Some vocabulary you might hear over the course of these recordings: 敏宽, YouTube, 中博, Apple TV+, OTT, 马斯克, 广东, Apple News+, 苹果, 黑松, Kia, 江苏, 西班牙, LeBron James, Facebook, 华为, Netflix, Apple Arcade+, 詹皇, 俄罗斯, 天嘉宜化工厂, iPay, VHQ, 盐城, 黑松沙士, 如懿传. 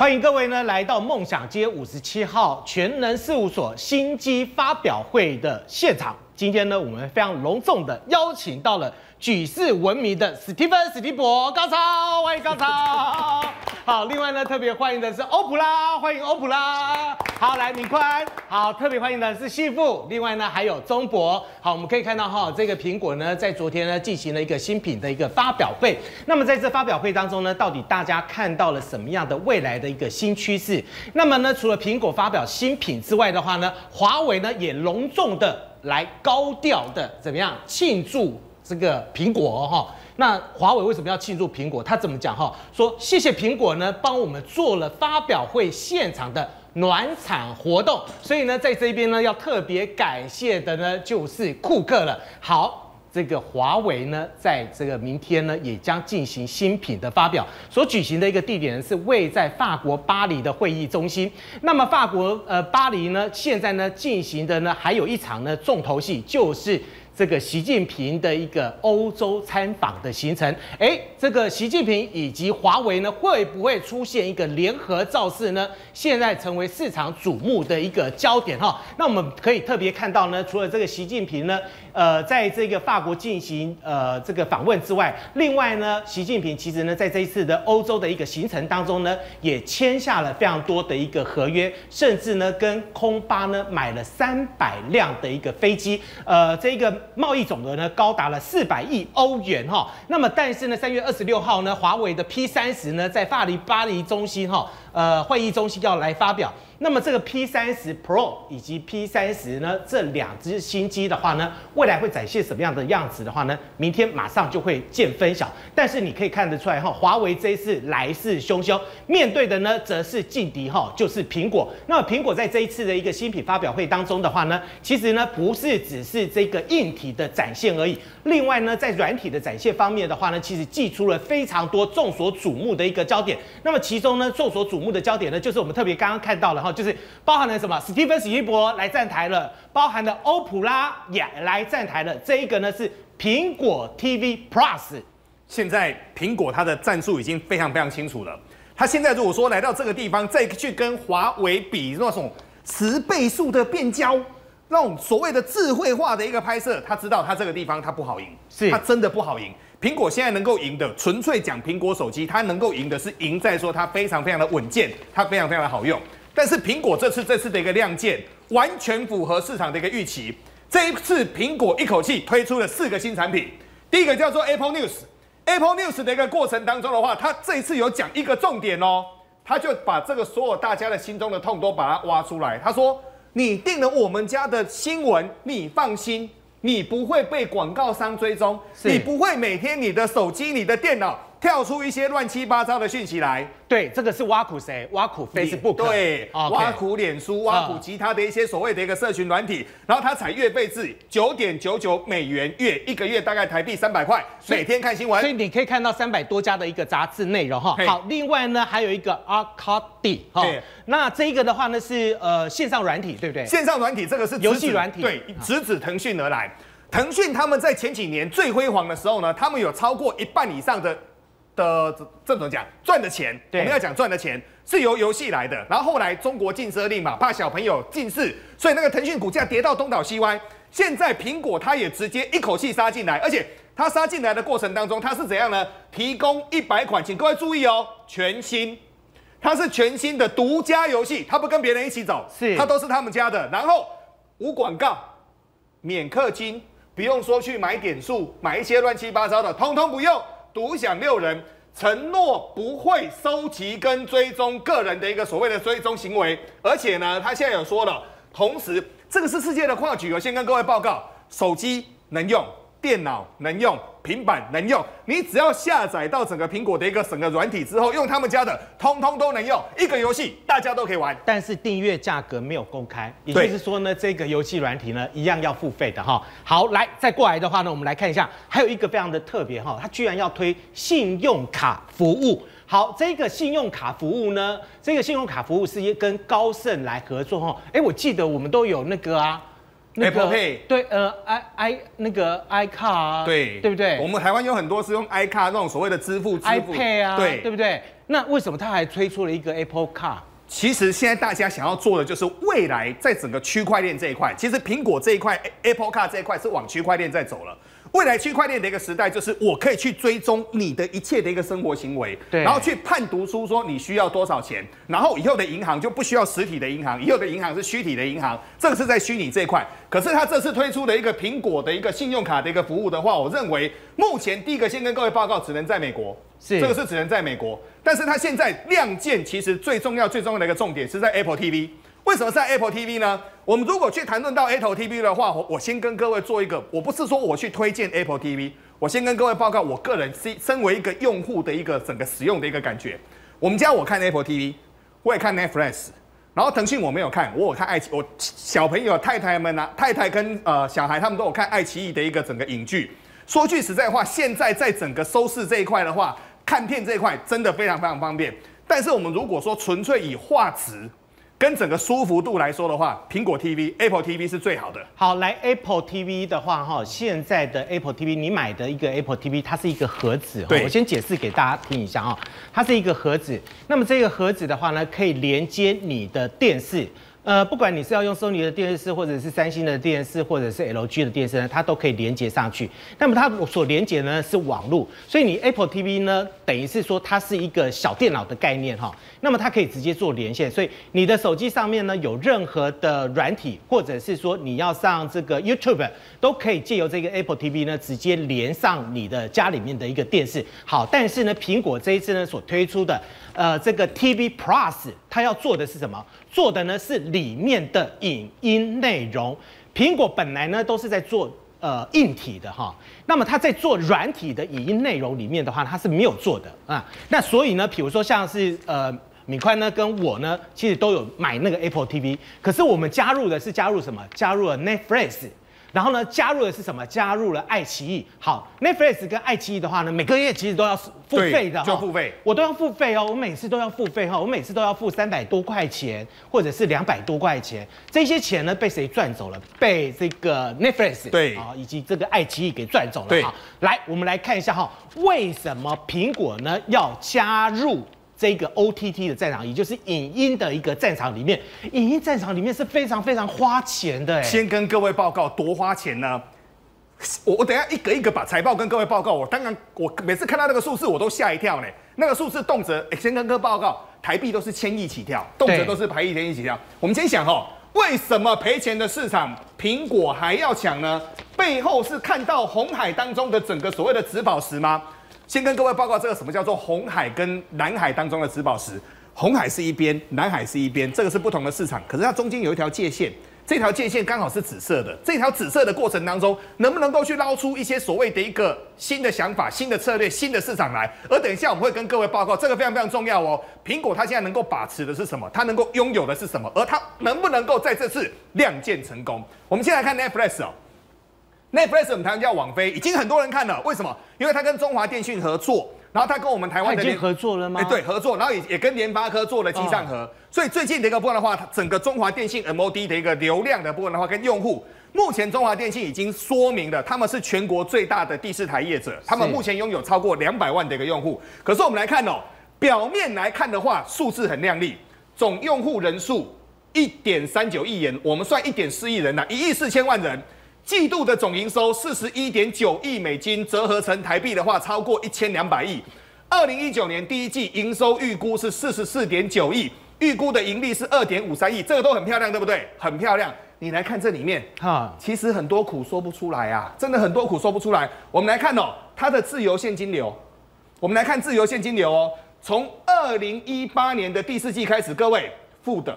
欢迎各位呢来到梦想街57号全能事务所新机发表会的现场。今天呢，我们非常隆重的邀请到了举世闻名的史蒂博高超，欢迎高超。好，另外呢，特别欢迎的是欧普拉，欢迎欧普拉。好，来敏宽。好，特别欢迎的是媳妇，另外呢还有中博。好，我们可以看到哈，这个苹果呢在昨天呢进行了一个新品的一个发表会。那么在这发表会当中呢，到底大家看到了什么样的未来的一个新趋势？那么呢，除了苹果发表新品之外的话呢，华为呢也隆重的来高调的怎么样庆祝这个苹果哈、哦。 那华为为什么要庆祝苹果？他怎么讲哈？说谢谢苹果呢，帮我们做了发表会现场的暖场活动，所以呢，在这边呢要特别感谢的呢就是库克了。好，这个华为呢，在这个明天呢也将进行新品的发表，所举行的一个地点是位在法国巴黎的会议中心。那么法国巴黎呢，现在呢进行的呢还有一场呢重头戏就是。 这个习近平的一个欧洲参访的行程，哎，这个习近平以及华为呢，会不会出现一个联合造势呢？现在成为市场瞩目的一个焦点哈。那我们可以特别看到呢，除了这个习近平呢，在这个法国进行这个访问之外，另外呢，习近平其实呢，在这一次的欧洲的一个行程当中呢，也签下了非常多的一个合约，甚至呢，跟空巴呢买了300辆的一个飞机，这个。 贸易总额呢高达了400亿欧元哈、哦，那么但是呢，3月26号呢，华为的 P30呢在巴黎中心哈、哦，会议中心要来发表。那么这个 P30 Pro 以及 P30呢这两只新机的话呢，未来会展现什么样的样子的话呢，明天马上就会见分晓。但是你可以看得出来哈、哦，华为这一次来势汹汹，面对的呢则是劲敌哈、哦，就是苹果。那么苹果在这一次的一个新品发表会当中的话呢，其实呢不是只是这个硬体。 的展现而已。另外呢，在软体的展现方面的话呢，其实祭出了非常多众所瞩目的一个焦点。那么其中呢，众所瞩目的焦点呢，就是我们特别刚刚看到了哈，就是包含了什么？史蒂博来站台了，包含了欧普拉也来站台了。这一个呢是苹果 TV Plus。现在苹果它的战术已经非常清楚了。它现在如果说来到这个地方，再去跟华为比那种10倍速的变焦。 那种所谓的智慧化的一个拍摄，他知道他这个地方他不好赢，是他真的不好赢。苹果现在能够赢的，纯粹讲苹果手机，它能够赢的是赢在说它非常的稳健，它非常的好用。但是苹果这次的一个亮剑，完全符合市场的一个预期。这一次苹果一口气推出了4个新产品，第一个叫做 Apple News 的一个过程当中的话，它这一次有讲一个重点哦，他就把这个所有大家的心中的痛都把它挖出来，他说。 你订了我们家的新闻，你放心，你不会被广告商追踪，你不会每天你的手机、你的电脑跳出一些乱七八糟的讯息来。对，这个是挖苦谁？挖苦 Facebook， 对， Okay. 挖苦脸书，挖苦其他的一些所谓的一个社群软体。然后它采月费制，$9.99月，一个月大概台币300块，每天看新闻。所以你可以看到300多家的一个杂志内容哈。好，另外呢还有一个 Arcade 哈。那这个的话呢是线上软体，对不对？线上软体这个是游戏软体，对，直指腾讯而来。腾讯他们在前几年最辉煌的时候呢，他们有超过1半以上的。 这怎么讲？赚的钱，我们要讲赚的钱是由游戏来的。然后后来中国禁奢令嘛，怕小朋友近视，所以那个腾讯股价跌到东倒西歪。现在苹果它也直接一口气杀进来，而且它杀进来的过程当中，它是怎样呢？提供100款，请各位注意哦，全新，它是全新的独家游戏，它不跟别人一起走，是它都是他们家的。然后无广告，免氪金，不用说去买点数，买一些乱七八糟的，通通不用。 独享6人，承诺不会收集跟追踪个人的一个所谓的追踪行为，而且呢，他现在有说了，同时这个是世界的跨局，我先跟各位报告，手机能用，电脑能用，平板能用，你只要下载到整个苹果的一个整个软体之后，用他们家的，通通都能用，一个游戏大家都可以玩，但是订阅价格没有公开，也就是说呢，这个游戏软体呢一样要付费的哈。好，来再过来的话呢，我们来看一下，还有一个非常的特别哈，它居然要推信用卡服务。 好，这个信用卡服务呢，这个信用卡服务是跟高盛来合作哈。哎，我记得我们都有那个啊，那个 Apple Pay 对，i 卡啊，对，对不对？我们台湾有很多是用 i 卡那种所谓的支付 iPay 啊，对，对不对？那为什么他还推出了一个 Apple Car？ 其实现在大家想要做的就是未来在整个区块链这一块，其实苹果这一块 Apple Car 这一块是往区块链在走了。 未来区块链的一个时代，就是我可以去追踪你的一切的一个生活行为，对，然后去判读出说你需要多少钱，然后以后的银行就不需要实体的银行，以后的银行是虚体的银行，这个是在虚拟这一块。可是它这次推出的一个苹果的一个信用卡的一个服务的话，我认为目前第一个先跟各位报告，只能在美国，是这个是只能在美国。但是它现在亮剑，其实最重要的一个重点是在 Apple TV。 为什么在 Apple TV 呢？我们如果去谈论到 Apple TV 的话，我先跟各位做一个，我不是说我去推荐 Apple TV， 我先跟各位报告我个人身为一个用户的一个整个使用的一个感觉。我们家我看 Apple TV， 我也看 Netflix， 然后腾讯我没有看，我有看爱奇，我小朋友太太们啊，太太跟小孩他们都有看爱奇艺的一个整个影剧。说句实在话，现在在整个收视这一块的话，看片这一块真的非常非常方便。但是我们如果说纯粹以画质， 跟整个舒服度来说的话，苹果 TV、Apple TV 是最好的。好，来 Apple TV 的话，哈，现在的 Apple TV， 你买的一个 Apple TV， 它是一个盒子。对，我先解释给大家听一下哈，它是一个盒子。那么这个盒子的话呢，可以连接你的电视。 不管你是要用Sony的电视，或者是三星的电视，或者是 LG 的电视呢，它都可以连接上去。那么它所连接呢是网络，所以你 Apple TV 呢，等于是说它是一个小电脑的概念哈。那么它可以直接做连线，所以你的手机上面呢有任何的软体，或者是说你要上这个 YouTube， 都可以借由这个 Apple TV 呢直接连上你的家里面的一个电视。好，但是呢，苹果这一次呢所推出的这个 TV Plus， 它要做的是什么？ 做的呢是里面的影音内容，苹果本来呢都是在做硬体的哈，那么它在做软体的影音内容里面的话，它是没有做的啊。那所以呢，比如说像是敏宽呢跟我呢，其实都有买那个 Apple TV， 可是我们加入什么？加入了 Netflix， 然后呢加入的是什么？加入了爱奇艺。好 ，Netflix 跟爱奇艺的话呢，每个月其实都要。 付费的就付费，我都要付费哦，我每次都要付费哈，我每次都要付300多块钱，或者是200多块钱，这些钱呢被谁赚走了？被这个 Netflix 对啊，以及这个爱奇艺给赚走了。对，来我们来看一下哈，为什么苹果呢要加入这个 OTT 的战场，也就是影音的一个战场里面？影音战场里面是非常非常花钱的。先跟各位报告多花钱呢。 我等一下一个一个把财报跟各位报告。我当然，我每次看到那个数字，我都吓一跳呢。那个数字动辄、先跟各位报告，台币都是1,000亿起跳，动辄都是1,000亿起跳。我们先想哦，为什么赔钱的市场苹果还要抢呢？背后是看到红海当中的整个所谓的紫宝石吗？先跟各位报告这个什么叫做红海跟蓝海当中的紫宝石。红海是一边，蓝海是一边，这个是不同的市场，可是它中间有一条界限。 这条界限刚好是紫色的，这条紫色的过程当中，能不能够去捞出一些所谓的一个新的想法、新的策略、新的市场来？而等一下我们会跟各位报告，这个非常非常重要哦。苹果它现在能够把持的是什么？它能够拥有的是什么？而它能不能够在这次亮剑成功？我们先来看 Netflix 哦 ，Netflix 我们台湾叫网飞，已经很多人看了，为什么？因为它跟中华电信合作。 然后他跟我们台湾的已经合作了吗？对，合作，然后也跟联发科做了机上盒，所以最近的一个部分的话，整个中华电信 MOD 的一个流量的部分的话，跟用户，目前中华电信已经说明了，他们是全国最大的第四台业者，他们目前拥有超过200万的一个用户。可是我们来看哦，表面来看的话，数字很亮丽，总用户人数1.39亿人，我们算1.4亿人呐，1亿4千万人。 季度的总营收41.9亿美金，折合成台币的话，超过1200亿。2019年第一季营收预估是44.9亿，预估的盈利是2.53亿，这个都很漂亮，对不对？很漂亮。你来看这里面，哈，其实很多苦说不出来啊，真的很多苦说不出来。我们来看哦，它的自由现金流，我们来看自由现金流哦，从2018年的第四季开始，各位负的，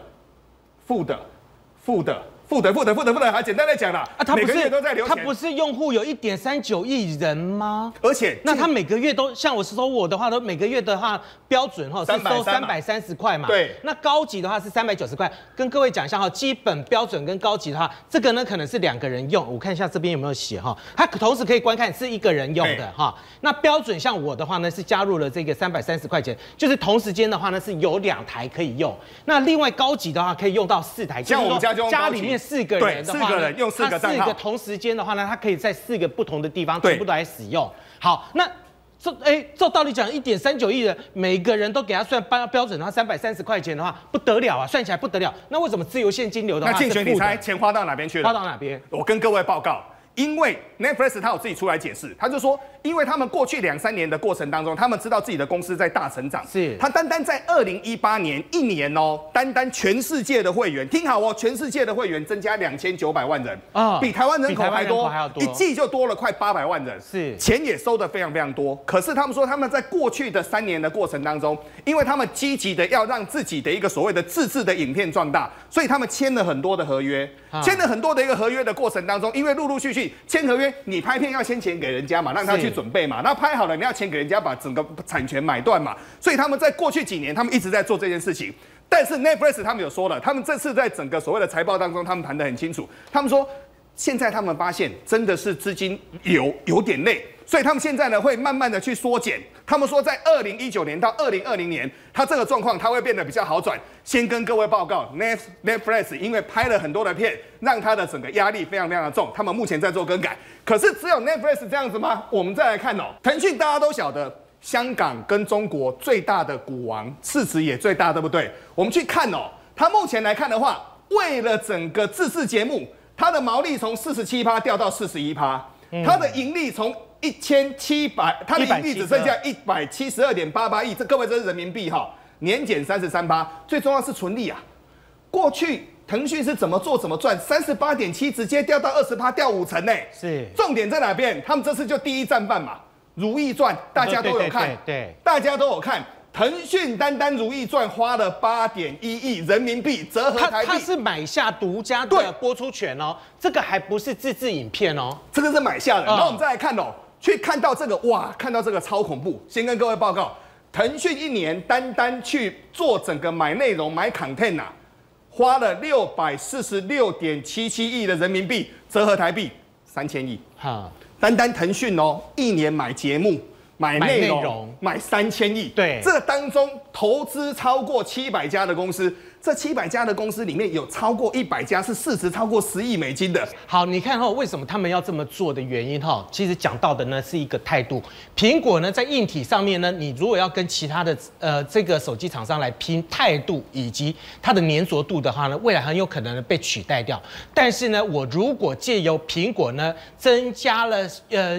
还简单来讲啦，啊，他每个月都在流钱，他不是用户有1.39亿人吗？而且，那他每个月都像我收我的话，都每个月的话标准哈是收330块嘛，对，那高级的话是390块。跟各位讲一下哈，基本标准跟高级的话，这个呢可能是2个人用，我看一下这边有没有写哈，它同时可以观看是1个人用的哈。那标准像我的话呢是加入了这个330块钱，就是同时间的话呢是有2台可以用，那另外高级的话可以用到4台，像我们家就家里面。 4个人的话，4个人用4个账号，同时间的话呢，它可以在4个不同的地方全部都来使用。好，那这道理讲1.39亿人，每个人都给他算标准的话，330块钱的话，不得了啊，算起来不得了。那为什么自由现金流的话？那竞选你猜钱花到哪边去了？花到哪边？我跟各位报告。 因为 Netflix 他有自己出来解释，他就说，因为他们过去2、3年的过程当中，他们知道自己的公司在大成长。是，他单单在2018年一年哦，单单全世界的会员，听好哦，全世界的会员增加2900万人啊，比台湾人口还多，一季就多了快800万人。是，钱也收得非常非常多。可是他们说，他们在过去的3年的过程当中，因为他们积极的要让自己的一个所谓的自制的影片壮大，所以他们签了很多的合约，签了很多的一个合约的过程当中，因为陆陆续续。 签合约，你拍片要先钱给人家嘛，让他去准备嘛。那拍好了，你要钱给人家，把整个产权买断嘛。所以他们在过去几年，他们一直在做这件事情。但是 Netflix 他们有说了，他们这次在整个所谓的财报当中，他们谈得很清楚。他们说，现在他们发现真的是资金流有点累，所以他们现在呢会慢慢的去缩减。他们说，在2019年到2020年，他这个状况他会变得比较好转。先跟各位报告 ，Netflix 因为拍了很多的片。 让它的整个压力非常非常的重，他们目前在做更改。可是只有 Netflix 这样子吗？我们再来看哦，腾讯大家都晓得，香港跟中国最大的股王，市值也最大，对不对？我们去看哦，它目前来看的话，为了整个自制节目，它的毛利从47%掉到41%，它的盈利从1700，它的盈利只剩下172.88亿，这各位这是人民币哈，年减33%，最重要是纯利啊，过去。 腾讯是怎么做怎么赚，38.7直接掉到20%，掉5成呢？是，重点在哪边？他们这次就第一战犯嘛，《如懿传》大家都有看，对，大家都有看。腾讯单单《如懿传》花了8.1亿人民币，折合台币，它是买下独家的播出权哦，这个还不是自制影片哦，这个是买下的。然后我们再来看哦，去看到这个哇，看到这个超恐怖。先跟各位报告，腾讯一年单单去做整个买内容、买 content 啊。 花了646.77亿的人民币，折合台币3000亿。哈，单单腾讯哦，一年买节目、买内容、买3000亿。对，这当中投资超过700家的公司，这700家的公司里面有超过100家是市值超过10亿美金的。好，你看哈、哦，为什么他们要这么做的原因哈、哦，其实讲到的呢是一个态度。苹果呢在硬体上面呢，你如果要跟其他的这个手机厂商来拼态度以及它的粘着度的话呢，未来很有可能被取代掉。但是呢，我如果借由苹果呢增加了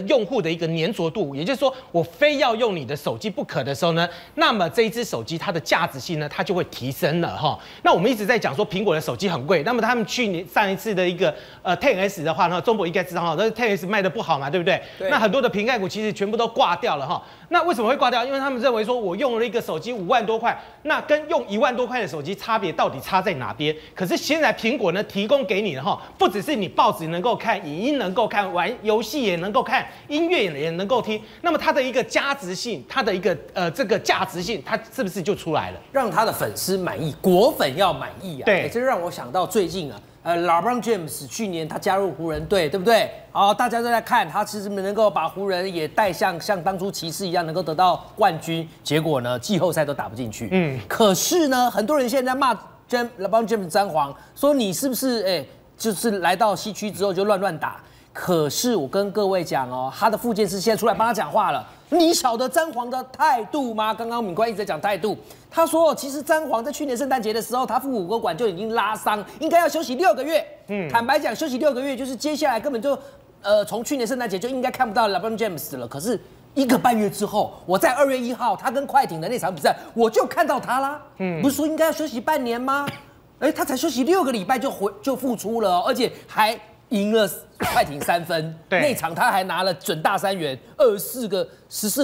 用户的一个粘着度，也就是说我非要用你的手机不可的时候呢，那么这一只手机它的价值性呢它就会提升了哈、哦。 那我们一直在讲说苹果的手机很贵，那么他们去年上一次的一个10S 的话呢，中国应该知道哈，但是10S 卖的不好嘛，对不对？对那很多的瓶盖股其实全部都挂掉了哈。那为什么会挂掉？因为他们认为说我用了一个手机5万多块，那跟用1万多块的手机差别到底差在哪边？可是现在苹果呢提供给你的哈，不只是你报纸能够看，影音能够看，玩游戏也能够看，音乐也能够听，那么它的一个价值性，它的一个这个价值性，它是不是就出来了？让他的粉丝满意，果粉要满意啊！对，这让我想到最近啊，LeBron James 去年他加入湖人队，对不对？哦，大家都在看他其实能够把湖人也带像当初骑士一样能够得到冠军，结果呢季后赛都打不进去。嗯，可是呢，很多人现在骂 LeBron James 詹皇，说你是不是就是来到西区之后就乱打？可是我跟各位讲哦，他的副健师现在出来帮他讲话了。 你晓得詹皇的态度吗？刚刚敏官一直在讲态度，他说其实詹皇在去年圣诞节的时候，他腹股沟管就已经拉伤，应该要休息6个月。嗯，坦白讲，休息6个月就是接下来根本就，从去年圣诞节就应该看不到 LeBron James 了。可是1个半月之后，我在2月1号他跟快艇的那场比赛，我就看到他啦。嗯，不是说应该要休息半年吗？他才休息6个礼拜就复出了、哦，而且还赢了。 快艇3分，那场他还拿了准大3元，14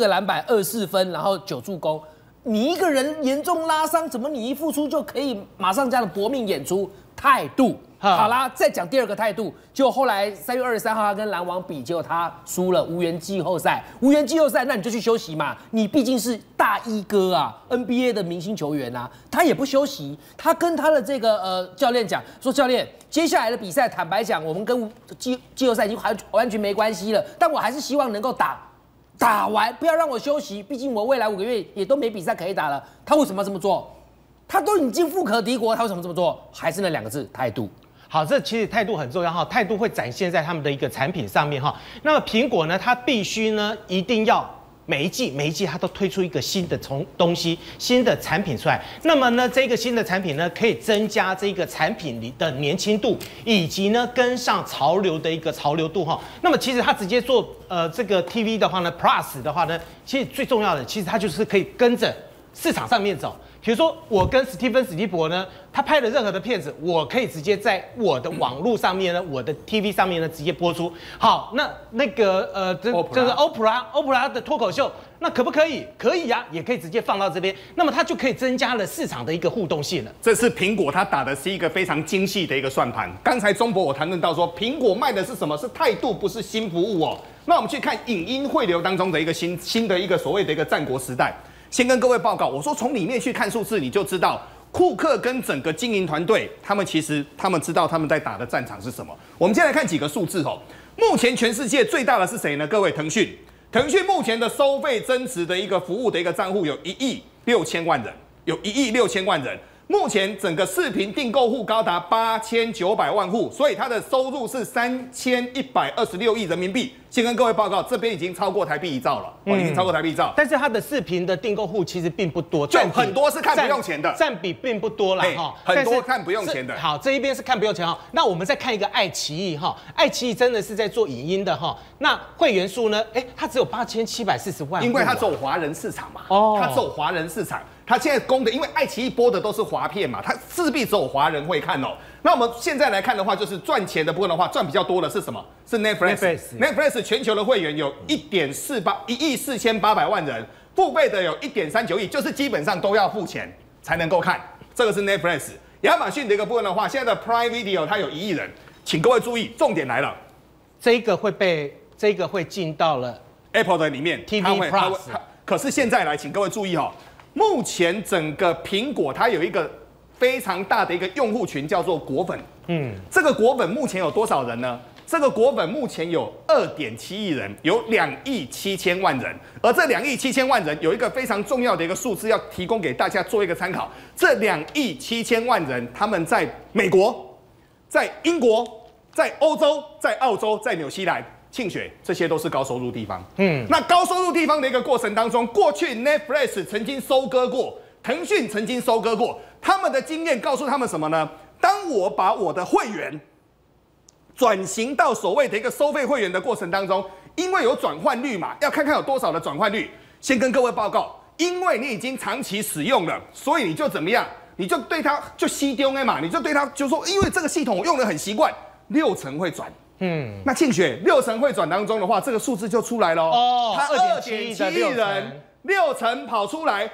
个篮板，24分，然后9助攻。你一个人严重拉伤，怎么你一复出就可以马上这样的搏命演出？态度好啦，再讲第二个态度，就后来3月23号他跟篮网比，结果他输了，无缘季后赛。无缘季后赛，那你就去休息嘛，你毕竟是大一哥啊 ，NBA 的明星球员啊，他也不休息，他跟他的这个教练讲说，教练。 接下来的比赛，坦白讲，我们跟季后赛已经完全没关系了。但我还是希望能够打完，不要让我休息。毕竟我未来5个月也都没比赛可以打了。他为什么要这么做？他都已经富可敌国，他为什么这么做？还是那2个字：态度。 好，这其实态度很重要哈，态度会展现在他们的一个产品上面哈。那么苹果呢，它必须呢一定要。每一季它都推出一个新的东西、新的产品出来。那么呢，这个新的产品呢，可以增加这个产品里的年轻度，以及呢跟上潮流的一个潮流度哈。那么其实它直接做这个 TV 的话呢 ，Plus 的话呢，其实最重要的，其实它就是可以跟着市场上面走。 比如说，我跟史蒂博呢，他拍的任何的片子，我可以直接在我的网络上面呢，我的 TV 上面呢直接播出。好，那个这个 Oprah 的脱口秀，那可不可以？可以啊，也可以直接放到这边。那么它就可以增加了市场的一个互动性了。这是苹果，它打的是一个非常精细的一个算盘。刚才中博我谈论到说，苹果卖的是什么？是态度，不是新服务哦。那我们去看影音汇流当中的一个新的一个所谓的一个战国时代。 先跟各位报告，我说从里面去看数字，你就知道库克跟整个经营团队，他们知道他们在打的战场是什么。我们先来看几个数字哦。目前全世界最大的是谁呢？各位，腾讯目前的收费增值的一个服务的一个账户有1亿6千万人，目前整个视频订购户高达8900万户，所以它的收入是3126亿人民币。 先跟各位报告，这边已经超过台币1兆了，已经超过台币1兆。但是它的视频的订购户其实并不多，就很多是看不用钱的，占比并不多啦。哈。很多看不用钱的。好，这一边是看不用钱哈。那我们再看一个爱奇艺哈，爱奇艺真的是在做影音的哈。那会员数呢？哎，它只有8740万，因为它走华人市场嘛。哦，它走华人市场，它现在供的，因为爱奇艺播的都是华片嘛，它势必走华人会看哦。 那我们现在来看的话，就是赚钱的部分的话，赚比较多的是什么？是 Netflix 全球的会员有1.48亿4800万人，付费的有1.39亿，就是基本上都要付钱才能够看。这个是 Netflix。亚马逊的一个部分的话，现在的 Prime Video 它有1亿人，请各位注意，重点来了，这个会进到了 Apple 的里面 TV Plus。可是现在来，请各位注意哦，目前整个苹果它有一个。 非常大的一个用户群叫做果粉，这个果粉目前有多少人呢？这个果粉目前有2.7亿人，有2亿7千万人，而这2亿7千万人有一个非常重要的一个数字要提供给大家做一个参考，这2亿7千万人他们在美国、在英国、在欧洲、在澳洲、在纽西兰。 庆雪，这些都是高收入地方。那高收入地方的一个过程当中，过去 Netflix 曾经收割过，腾讯曾经收割过，他们的经验告诉他们什么呢？当我把我的会员转型到所谓的一个收费会员的过程当中，因为有转换率嘛，要看看有多少的转换率。先跟各位报告，因为你已经长期使用了，所以你就怎么样？你就对它就吸丢嘛，你就对它就说，因为这个系统我用得很习惯，6成会转。 那庆雪6成会转当中的话，这个数字就出来了哦。它2.7亿人，6成跑出来，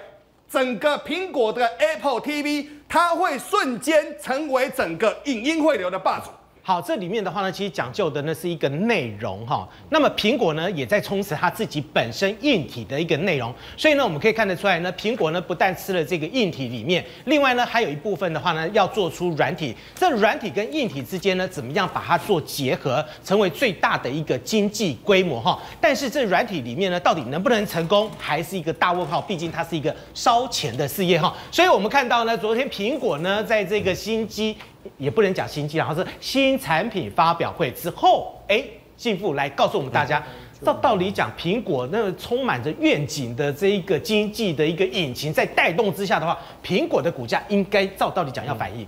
整个苹果的 Apple TV， 它会瞬间成为整个影音汇流的霸主。 好，这里面的话呢，其实讲究的呢是一个内容哈。那么苹果呢也在充实它自己本身硬体的一个内容，所以呢我们可以看得出来呢，苹果呢不但吃了这个硬体里面，另外呢还有一部分的话呢要做出软体。这软体跟硬体之间呢，怎么样把它做结合，成为最大的一个经济规模哈？但是这软体里面呢，到底能不能成功，还是一个大问号。毕竟它是一个烧钱的事业哈。所以我们看到呢，昨天苹果呢在这个新机。 也不能讲新机，然后是新产品发表会之后，哎，信富来告诉我们大家，道理讲，苹果那充满着愿景的这一个经济的一个引擎在带动之下的话，苹果的股价应该照道理讲要反应。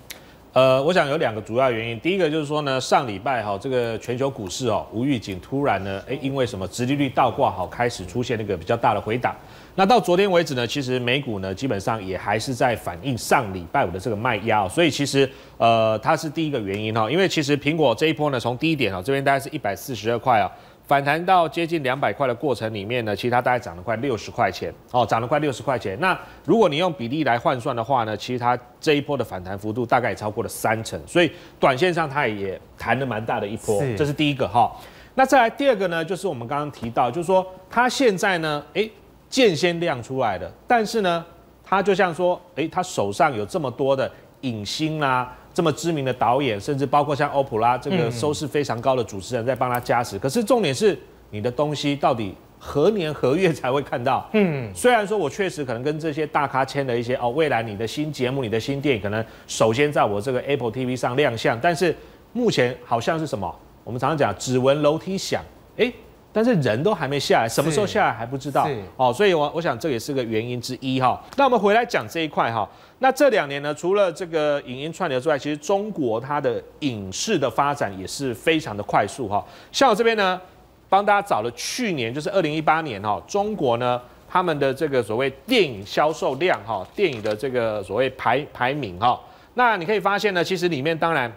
我想有2个主要原因，第一个就是说呢，上礼拜哈、这个全球股市哦无预警突然呢，哎，因为什么殖利率倒挂好开始出现那个比较大的回档。 那到昨天为止呢，其实美股呢基本上也还是在反映上礼拜5的这个卖压、哦，所以其实它是第一个原因哈、哦，因为其实苹果这一波呢从低点哦这边大概是142块啊、哦，反弹到接近200块的过程里面呢，其实它大概涨了快60块钱哦，涨了快60块钱。那如果你用比例来换算的话呢，其实它这一波的反弹幅度大概也超过了3成，所以短线上它也弹了蛮大的一波，这是第一个哈、哦。那再来第2个呢，就是我们刚刚提到，就是说它现在呢，哎。 剑先亮出来的，但是呢，他就像说，他手上有这么多的影星啦、啊，这么知名的导演，甚至包括像欧普拉这个收视非常高的主持人在帮他加持。可是重点是，你的东西到底何年何月才会看到？虽然说我确实可能跟这些大咖签了一些哦，未来你的新节目、你的新电影可能首先在我这个 Apple TV 上亮相，但是目前好像是什么？我们常常讲指纹楼梯响，但是人都还没下来，什么时候下来还不知道哦，所以我想这也是个原因之一哈。那我们回来讲这一块哈，那这两年呢，除了这个影音串流之外，其实中国它的影视的发展也是非常的快速哈。像我这边呢，帮大家找了去年就是2018年哈，中国呢他们的这个所谓电影销售量哈，电影的这个所谓排名哈，那你可以发现呢，其实里面当然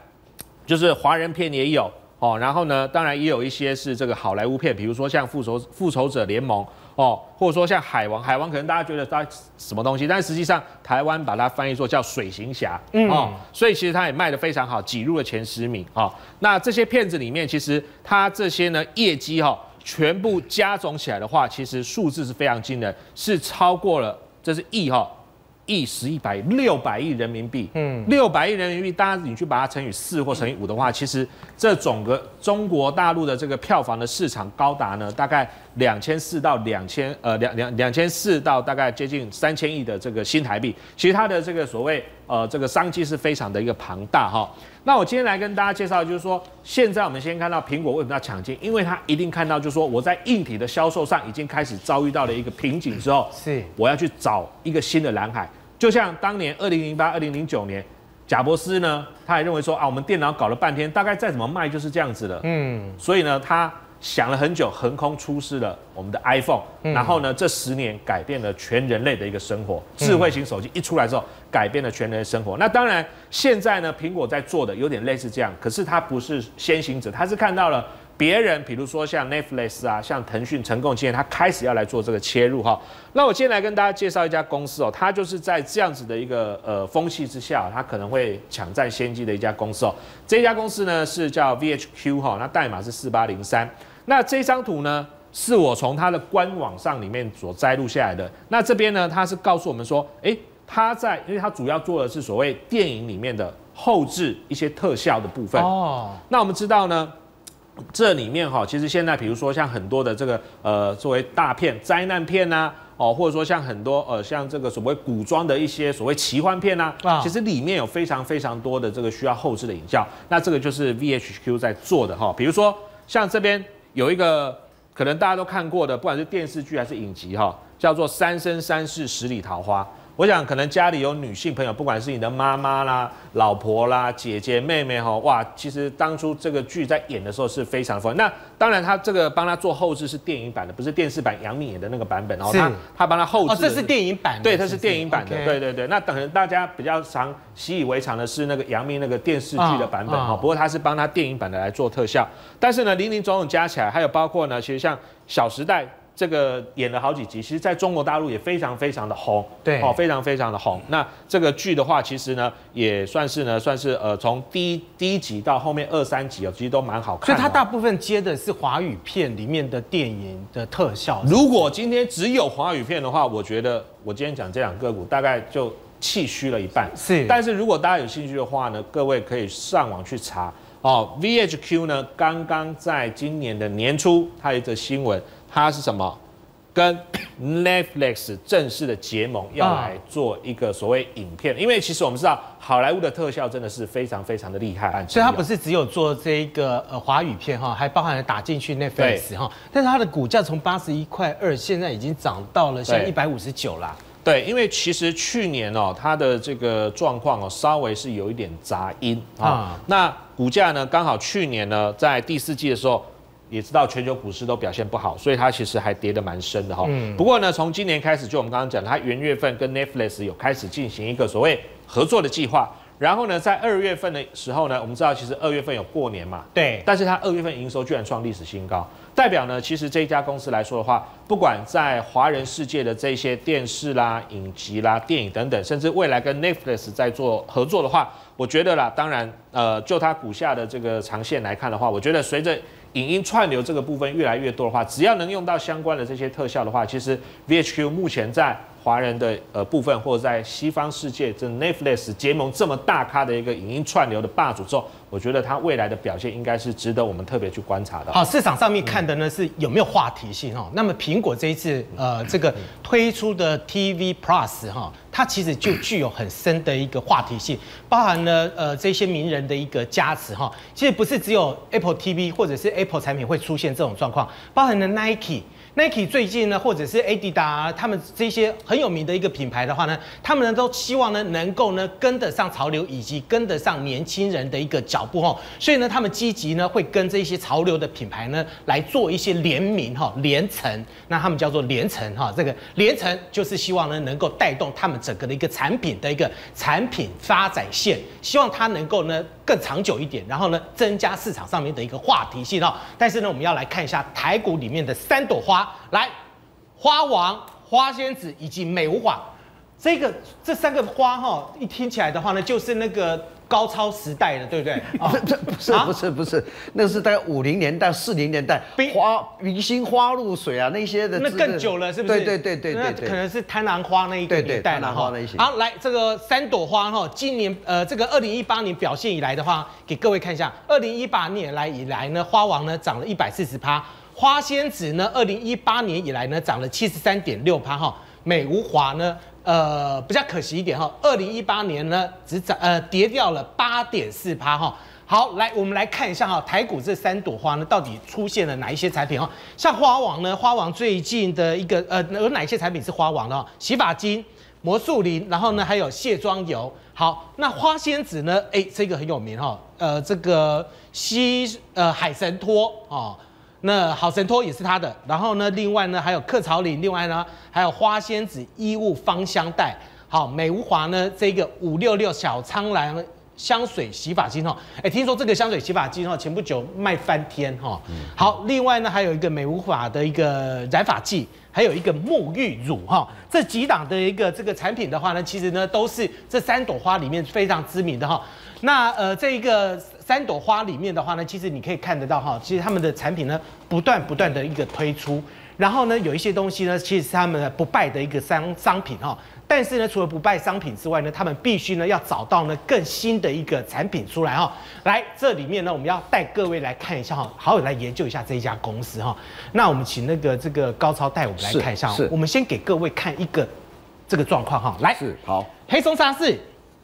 就是华人片也有。 哦，然后呢，当然也有一些是这个好莱坞片，比如说像《复仇者联盟》哦，或者说像《海王》，《海王》可能大家觉得它什么东西，但实际上台湾把它翻译作叫《水行侠》哦，所以其实它也卖得非常好，挤入了前10名哦。那这些片子里面，其实它这些呢业绩哈，全部加总起来的话，其实数字是非常惊人，是超过了这是亿哈。 600亿人民币，600亿人民币，大家你去把它乘以4或乘以5的话，其实这整个中国大陆的这个票房的市场高达呢，大概2400到大概接近3000亿的这个新台币。其实它的这个所谓这个商机是非常的一个庞大哈。那我今天来跟大家介绍，就是说现在我们先看到苹果为什么要抢镜，因为它一定看到就是说我在硬体的销售上已经开始遭遇到了一个瓶颈之后，是我要去找一个新的蓝海。 就像当年2008、2009年，贾伯斯呢，他也认为说啊，我们电脑搞了半天，大概再怎么卖就是这样子了，所以呢，他想了很久，横空出世了我们的 iPhone，然后呢，这10年改变了全人类的一个生活，智慧型手机一出来之后，改变了全人类生活。那当然，现在呢，苹果在做的有点类似这样，可是它不是先行者，它是看到了。 别人，比如说像 Netflix 啊，像腾讯、成功经验，他开始要来做这个切入哈。那我今天来跟大家介绍一家公司哦，它就是在这样子的一个风气之下，它可能会抢占先机的一家公司哦。这家公司呢是叫 VHQ 哈，那代码是4803。那这张图呢是我从它的官网上里面所摘录下来的。那这边呢，它是告诉我们说，它在，因为它主要做的是所谓电影里面的后置一些特效的部分哦。那我们知道呢。 这里面哈，其实现在比如说像很多的这个作为大片、灾难片啊，哦，或者说像很多像这个所谓古装的一些所谓奇幻片啊，其实里面有非常多的这个需要后置的影像。那这个就是 VHQ 在做的哈，比如说像这边有一个可能大家都看过的，不管是电视剧还是影集哈，叫做《3生3世十里桃花》。 我想，可能家里有女性朋友，不管是你的妈妈啦、老婆啦、姐姐、妹妹哈，哇，其实当初这个剧在演的时候是非常疯。那当然，他这个帮他做后置是电影版的，不是电视版杨幂演的那个版本。然后他帮他后置。哦，这是电影版。对，这是电影版的。对。那可能大家比较常习以为常的是那个杨幂那个电视剧的版本哈，不过他是帮他电影版的来做特效。但是呢，林林总总加起来，还有包括呢，其实像《小时代》。 这个演了好几集，其实在中国大陆也非常的红，对，哦，非常的红。那这个剧的话，其实呢也算是呢，从第一集到后面2、3集哦，其实都蛮好看。所以它大部分接的是华语片里面的电影的特效。如果今天只有华语片的话，我觉得我今天讲这两个股大概就气虚了一半。是，但是如果大家有兴趣的话呢，各位可以上网去查哦。VHQ 呢，刚刚在今年的年初，它有一则新闻。 它是什么？跟 Netflix 正式的结盟，要来做一个所谓影片，因为其实我们知道好莱坞的特效真的是非常的厉害，所以它不是只有做这个华语片哈，还包含了打进去 Netflix 哈，但是它的股价从81.2现在已经涨到了现在159啦。 对，因为其实去年哦，它的这个状况哦，稍微是有一点杂音啊。那股价呢，刚好去年呢，在第4季的时候。 也知道全球股市都表现不好，所以它其实还跌得蛮深的哈。不过呢，从今年开始，就我们刚刚讲，它元月份跟 Netflix 有开始进行一个所谓合作的计划。然后呢，在2月份的时候呢，我们知道其实2月份有过年嘛，对。但是它2月份营收居然创历史新高，代表呢，其实这一家公司来说的话，不管在华人世界的这些电视啦、影集啦、电影等等，甚至未来跟 Netflix 在做合作的话，我觉得啦，当然就它股价的这个长线来看的话，我觉得随着 影音串流这个部分越来越多的话，只要能用到相关的这些特效的话，其实 VHQ 目前在华人的部分，或者在西方世界，这 Netflix 结盟这么大咖的一个影音串流的霸主之后，我觉得它未来的表现应该是值得我们特别去观察的。好，市场上面看的呢是有没有话题性哈。那么苹果这一次这个推出的 TV Plus 哈，它其实就具有很深的一个话题性，包含了这些名人的一个加持哈。其实不是只有 Apple TV 或者是 Apple 产品会出现这种状况，包含了 Nike 最近呢，或者是 Adidas 他们这些很有名的一个品牌的话呢，他们呢都希望呢能够呢跟得上潮流，以及跟得上年轻人的一个脚步哈。所以呢，他们积极呢会跟这些潮流的品牌呢来做一些联名哈、联乘，那他们叫做联乘哈。这个联乘就是希望呢能够带动他们整个的一个产品的一个产品发展线，希望它能够呢更长久一点，然后呢增加市场上面的一个话题性哈。但是呢，我们要来看一下台股里面的三朵花。来，花王、花仙子以及美无法，这三个花哈，一听起来的话呢，就是那个高超时代的，对不对？不是，那是大概50年代、40年代花明星花露水啊那些的，那更久了，是不是？对，可能是贪婪花那一个年代了哈。好，来这个三朵花哈，今年这个2018年表现以来的话，给各位看一下，2018年来以来呢，花王呢涨了140%。花仙子呢，2018年以来呢涨了73.6%哈，美无华呢，比较可惜一点哈，2018年呢只涨跌掉了8.4%哈。好，来我们来看一下哈，台股这三朵花呢到底出现了哪一些产品哈？像花王呢，花王最近的一个有哪些产品是花王的？洗发精、魔术灵，然后呢还有卸妆油。好，那花仙子呢，这个很有名哈，这个海神托哦。那好神托也是它的，然后呢，另外呢还有克潮林，另外呢还有花仙子衣物芳香袋，好美无华呢这个566小苍兰香水洗发精哈，听说这个香水洗发精哈前不久卖翻天哈，好，另外呢还有一个美无华的一个染发剂，还有一个沐浴乳哈，这几档的一个这个产品的话呢，其实呢都是这三朵花里面非常知名的哈，那这一个。三朵花里面的话呢，其实你可以看得到哈，其实他们的产品呢不断的一个推出，然后呢有一些东西呢，其实是他们不败的一个商品哈。但是呢，除了不败商品之外呢，他们必须呢要找到呢更新的一个产品出来哈。来，这里面呢我们要带各位来看一下哈，好友来研究一下这一家公司哈。那我们请那个这个高超带我们来看一下，我们先给各位看一个这个状况哈。来，是好，黑松沙士。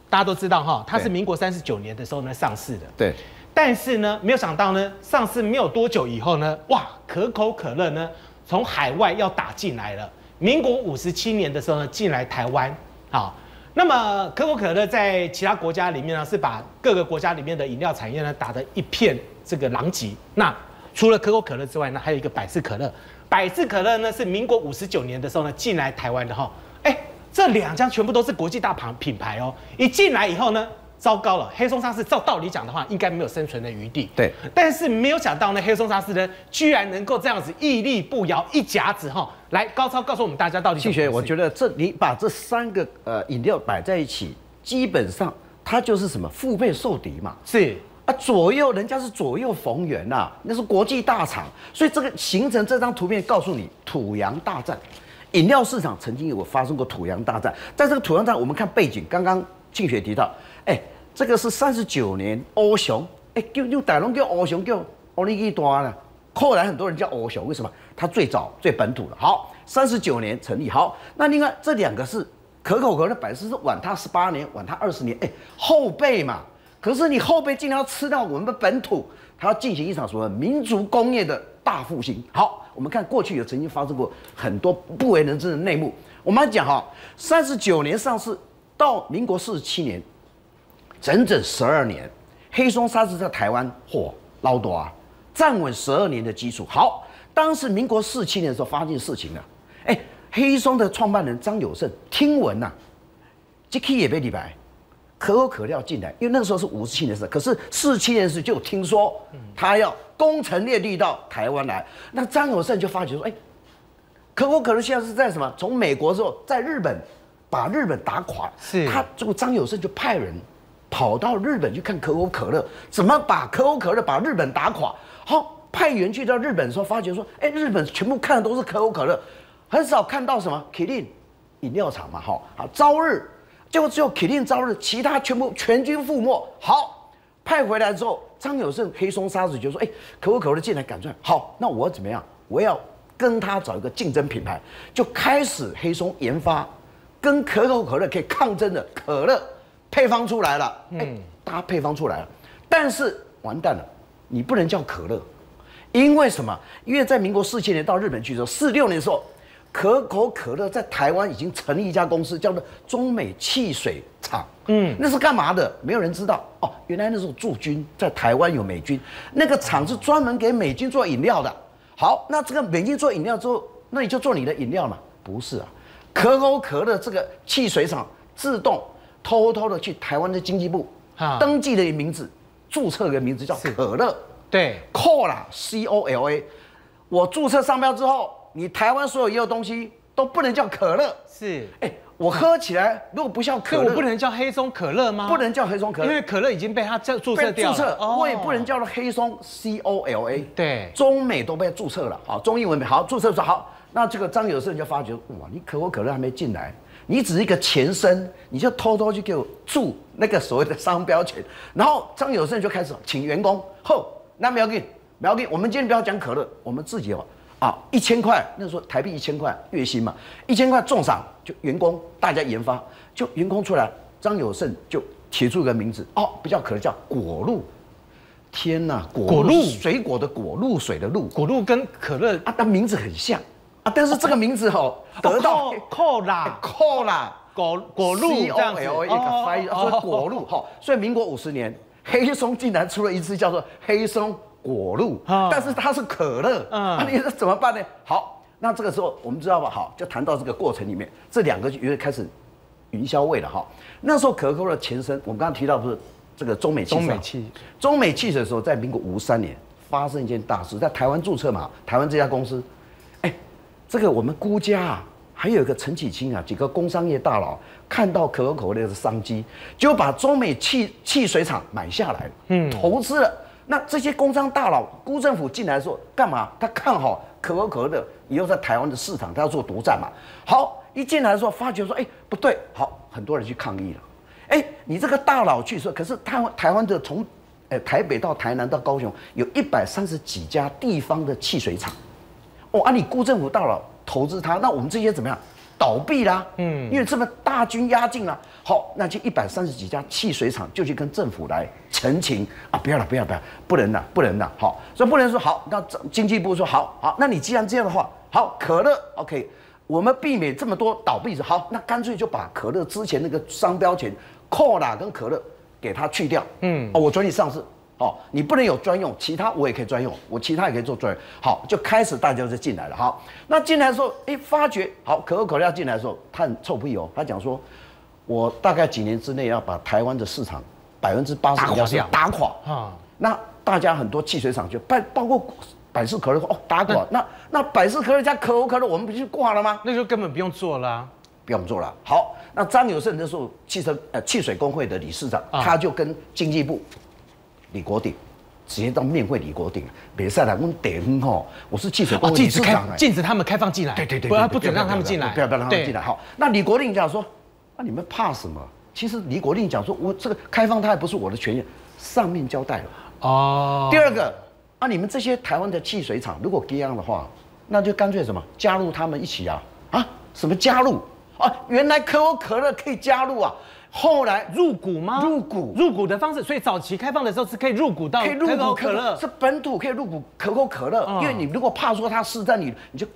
大家都知道哈，它是民国39年的时候呢上市的。对，但是呢，没有想到呢，上市没有多久以后呢，哇，可口可乐呢从海外要打进来了。民国57年的时候呢，进来台湾。好，那么可口可乐在其他国家里面呢，是把各个国家里面的饮料产业呢打得一片这个狼藉。那除了可口可乐之外呢，还有一个百事可乐。百事可乐呢是民国59年的时候呢进来台湾的哈。这两家全部都是国际大品牌哦，一进来以后呢，糟糕了，黑松沙士照道理讲的话，应该没有生存的余地。对，但是没有想到呢，黑松沙士呢，居然能够这样子屹立不摇，一甲子哈。来，高超告诉我们大家到底。谢，我觉得你把这三个饮料摆在一起，基本上它就是什么腹背受敌嘛。是。啊，人家是左右逢源呐，那是国际大厂，所以这个形成这张图片告诉你，土洋大战。饮料市场曾经有发生过土洋大战，在这个土洋大战，我们看背景，刚刚庆雪提到，这个是39年欧熊，就大龙叫欧熊叫欧力基多了，后来很多人叫欧熊，为什么？它最早最本土了。好，39年成立。好，那另外这两个是可口可乐，百事是晚它18年，晚它20年，后辈嘛。可是你后辈竟然要吃到我们的本土，它要进行一场什么民族工业的大复兴。好。我们看过去也曾经发生过很多不为人知的内幕。我们讲哈，39年上市到民国47年，整整12年，黑松沙士在台湾老多啊，站稳12年的基础。好，当时民国47年的时候发现事情了，黑松的创办人张友胜听闻呐，这起也被李白。可口可乐进来，因为那个时候是57年的时候，可是47年时就听说他要攻城略地到台湾来，那张友胜就发觉说，可口可乐现在是在什么？从美国之后，在日本把日本打垮，是他这个张友胜就派人跑到日本去看可口可乐怎么把可口可乐把日本打垮。好，派员去到日本的时候，发觉说，日本全部看的都是可口可乐，很少看到什么麒麟饮料厂嘛，好，朝日。结果只有麒麟朝日，其他全部全军覆没。好，派回来之后，张友胜黑松沙子就说：“哎，可口可乐进来赶出来，好，那我怎么样？我要跟他找一个竞争品牌，就开始黑松研发跟可口可乐可以抗争的可乐配方出来了。哎，它配方出来了，但是完蛋了，你不能叫可乐，因为什么？因为在民国40年到日本去的时候，46年的时候。”可口可乐在台湾已经成立一家公司，叫做中美汽水厂。嗯，那是干嘛的？没有人知道哦。原来那时候驻军在台湾有美军，那个厂是专门给美军做饮料的。好，那这个美军做饮料之后，那你就做你的饮料嘛？不是啊，可口可乐这个汽水厂自动偷偷的去台湾的经济部登记了一个名字，注册一个名字叫可乐。对 ，Cola，C-O-L-A。我注册商标之后。你台湾所有也有东西都不能叫可乐，是哎、欸，我喝起来如果不像可乐，我不能叫黑松可乐吗？不能叫黑松可乐，因为可乐已经被它注册掉了。哦、我也不能叫黑松 COLA。对，中美都被注册了啊，中英文好注册说好，那这个张友胜就发觉，哇，你可口可乐还没进来，你只是一个前身，你就偷偷去给我注那个所谓的商标权，然后张友胜就开始请员工，吼，那不要紧，不要紧，我们今天不要讲可乐，我们自己吧。啊，1000块，那时候台币1000块月薪嘛，1000块重赏就员工，大家研发，就员工出来，张友胜就提出一个名字，哦，不叫可乐，叫果露。天哪、啊，果露，水果的果，露水的露，果露跟可乐啊，但名字很像啊，但是这个名字哦，得到扣啦扣啦，果露这样子，所以果露哈，所以民国50年，黑松竟然出了一支叫做黑松。果露，但是它是可乐，啊，你说怎么办呢？好，那这个时候我们知道吧？好，就谈到这个过程里面，这两个就有点开始云霄味了哈。那时候可口可乐前身，我们刚刚提到不是这个中美汽水的时候，在民国53年发生一件大事，在台湾注册嘛，台湾这家公司，哎、欸，这个我们辜家啊，还有一个陈启清啊，几个工商业大佬看到可口可乐的商机，就把中美汽水厂买下来了，嗯，投资了。那这些工商大佬、辜政府进来的时候干嘛？他看好可口可乐以后在台湾的市场，他要做独占嘛。好，一进来的时候发觉说，哎、欸，不对，好，很多人去抗议了。哎、欸，你这个大佬去说，可是台湾的从，台北到台南到高雄有130几家地方的汽水厂，哦，啊，你辜政府大佬投资他，那我们这些怎么样？倒闭啦，嗯，因为这么大军压境啦，好，那就130几家汽水厂就去跟政府来澄清啊，不要，不能啦，好，所以不能说好，那经济部说好，那你既然这样的话，好，可乐 OK， 我们避免这么多倒闭者，好，那干脆就把可乐之前那个商标权 Cola 跟可乐给它去掉，嗯，哦，我准你上市，哦，你不能有专用，其他我也可以专用，我其他也可以做专用，好，就开始大家就进来了，好，那进来的时候，哎、欸，发觉好，可口可乐要进来的时候，他很臭屁哦，他讲说，我大概几年之内要把台湾的市场80%打垮，啊，那大家很多汽水厂就包括百事可乐哦打垮，那百事可乐加可口可乐，我们不就挂了吗？那就根本不用做了、啊。不用做了。好，那张友胜那时候汽水工会的理事长，啊、他就跟经济部。李国鼎，直接到面会李国鼎，别再来问点吼，我是汽水公司理事长，禁止他们开放进来，对，不准让他们进来，不要让他们进来。好，那李国鼎讲说，那你们怕什么？其实李国鼎讲说，我这个开放它还不是我的权益，上面交代了。哦。第二个，啊，你们这些台湾的汽水厂如果这样的话，那就干脆什么加入他们一起啊啊什么加入啊？原来可口可乐可以加入啊。后来入股吗？入股的方式，所以早期开放的时候是可以入股到可口可乐，是本土可以入股可口可乐，因为你如果怕说它私占你，你就